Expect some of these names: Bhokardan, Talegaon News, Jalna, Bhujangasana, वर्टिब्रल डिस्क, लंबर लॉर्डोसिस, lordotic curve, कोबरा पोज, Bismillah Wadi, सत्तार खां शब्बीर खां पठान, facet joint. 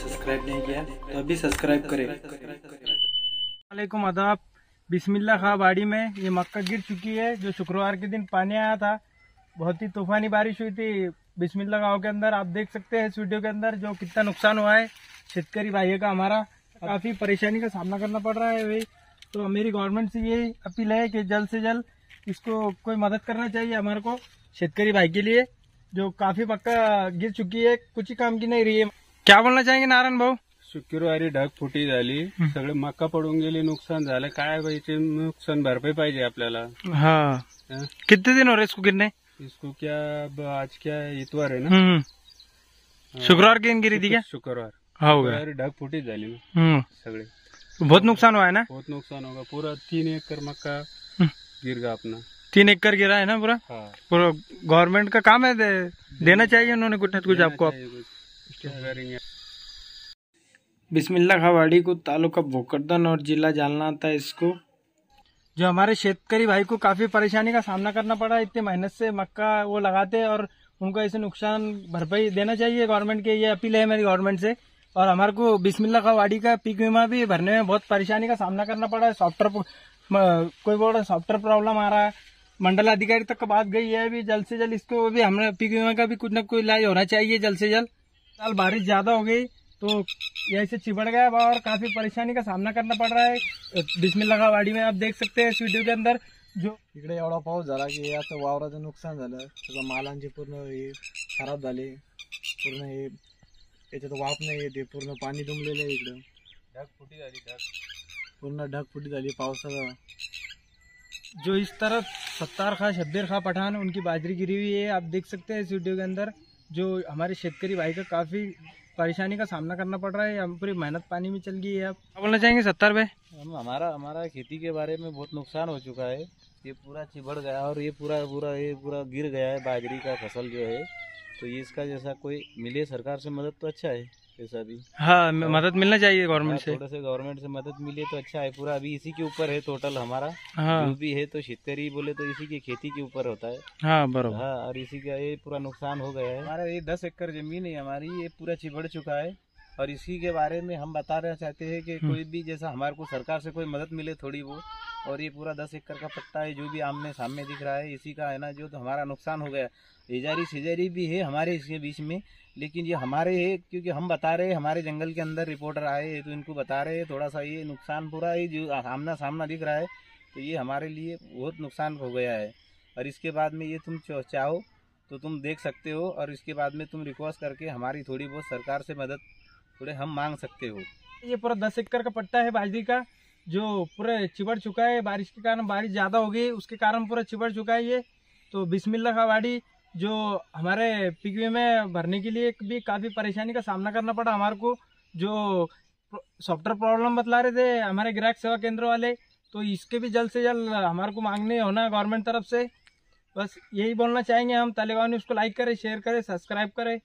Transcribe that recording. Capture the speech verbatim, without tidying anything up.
Subscribe नहीं किया तो अभी सब्सक्राइब करें। वालेकुम आदाब। बिस्मिल्लाह वाड़ी में ये मक्का गिर चुकी है। जो शुक्रवार के दिन पानी आया था, बहुत ही तूफानी बारिश हुई थी बिस्मिल्लाह गाँव के अंदर। आप देख सकते हैं इस वीडियो के अंदर जो कितना नुकसान हुआ है। शेतकारी भाइयों का हमारा काफ़ी परेशानी का सामना करना पड़ रहा है भाई। तो मेरी गवर्नमेंट से यही अपील है कि जल्द से जल्द इसको कोई मदद करना चाहिए हमारे को, शेतकारी भाई के लिए जो काफी मक्का गिर चुकी है, कुछ ही काम की नहीं रही है। क्या बोलना चाहेंगे नारायण भाऊ? शुक्रवारी ढग फुटी झाली, सगळे मक्का पडून गेले, नुकसान झालं। काय व्हायचे, नुकसान भरपाई पाहिजे आपल्याला। हाँ, कितने दिन हो रहे इसको गिरने? इसको क्या अब आज क्या इतवार है ना, शुक्रवार के दिन गिरी थी क्या? शुक्रवार शुक्रवारी ढग फुटी झाली, सगळे बहुत नुकसान हुआ है ना। बहुत नुकसान होगा, पूरा तीन एकड़ मक्का गिर गया अपना। तीन एकड़ गिरा है ना पूरा। हाँ। पूरा गवर्नमेंट का काम है, दे, देना चाहिए उन्होंने कुछ न कुछ आपको। आप बिस्मिल्लाह वाड़ी को तालुका भोकरदन और जिला जालना आता है। इसको जो हमारे शेतकारी भाई को काफी परेशानी का सामना करना पड़ा, इतने मेहनत से मक्का वो लगाते और उनको ऐसे नुकसान भरपाई देना चाहिए गवर्नमेंट के। ये अपील है मेरी गवर्नमेंट से। और हमारे को बिस्मिल्लाह वाड़ी का पीक बीमा भी भरने में बहुत परेशानी का सामना करना पड़ा है। सॉफ्टवेयर कोई बड़ा सॉफ्टवेयर प्रॉब्लम आ रहा है, मंडल अधिकारी तक बात गई है। अभी जल्द से जल्द इसको भी हमने पीक बीमा का भी कुछ ना कुछ इलाज होना चाहिए जल्द से जल्द। साल बारिश ज्यादा हो गई तो यही से चिपड़ गया और काफी परेशानी का सामना करना पड़ रहा है बिस्मिल्लाह वाड़ी में। आप देख सकते हैं इस वीडियो के अंदर जो इकडे एवढा पाऊस झाला की आता वावराचं नुकसान झालं, सगळं मालांचे पूर्ण हे खराब झाले, पूर्ण हे याच्यात वाफ नाही येते, पूर्ण पाणी तुंबलेलं आहे इकडे, ढग फुटी झाली, ढग पूर्ण ढग फुटी झाली पावसाला। जो इस तरफ सत्तार खां शब्बीर खां पठान उनकी बाजरी गिरी हुई है। आप देख सकते हैं इस वीडियो के अंदर जो हमारे शेतकारी भाई का काफी परेशानी का सामना करना पड़ रहा है। हम पूरी मेहनत पानी में चल गई है। आप क्या बोलना चाहेंगे सत्तार भाई? हम हमारा हमारा खेती के बारे में बहुत नुकसान हो चुका है, ये पूरा चिबड़ गया और ये पूरा पूरा ये पूरा गिर गया है बाजरी का फसल जो है। तो ये इसका जैसा कोई मिले सरकार से मदद तो अच्छा है, ऐसा भी। हाँ, तो मदद मिलना चाहिए गवर्नमेंट से, थोड़ा सा गवर्नमेंट से मदद मिले तो अच्छा है। पूरा अभी इसी के ऊपर है टोटल हमारा। हाँ। जो भी है तो शेतकारी बोले तो इसी की खेती के ऊपर होता है। हाँ बराबर। हाँ, और इसी का ये पूरा नुकसान हो गया है हमारा। ये दस एकड़ जमीन है हमारी, ये पूरा चिबड़ चुका है। और इसी के बारे में हम बताना चाहते है की कोई भी जैसा हमारे को सरकार से कोई मदद मिले थोड़ी वो। और ये पूरा दस एकड़ का पट्टा है जो भी आमने सामने दिख रहा है, इसी का है ना जो तो हमारा नुकसान हो गया। इजारी सिजारी भी है हमारे इसके बीच में, लेकिन ये हमारे है क्योंकि हम बता रहे हैं, हमारे जंगल के अंदर रिपोर्टर आए तो इनको बता रहे हैं थोड़ा सा ये नुकसान पूरा ये जो आमना सामना दिख रहा है। तो ये हमारे लिए बहुत नुकसान हो गया है। और इसके बाद में ये तुम चाहो तो तुम देख सकते हो, और इसके बाद में तुम रिक्वेस्ट करके हमारी थोड़ी बहुत सरकार से मदद थोड़े हम मांग सकते हो। ये पूरा दस एकड़ का पट्टा है बाजरी का जो पूरा चिबड़ चुका है बारिश के कारण। बारिश ज़्यादा हो गई उसके कारण पूरा चिबड़ चुका है ये। तो बिस्मिल्लाह वाड़ी जो हमारे पीक बीमा में भरने के लिए भी काफ़ी परेशानी का सामना करना पड़ा हमारे को। जो सॉफ्टवेयर प्रॉब्लम बतला रहे थे हमारे ग्राहक सेवा केंद्र वाले, तो इसके भी जल्द से जल्द हमारे को मांगने होना गवर्नमेंट तरफ से। बस यही बोलना चाहेंगे हम। तालेगांव न्यूज़ को लाइक करें, शेयर करें, सब्सक्राइब करें।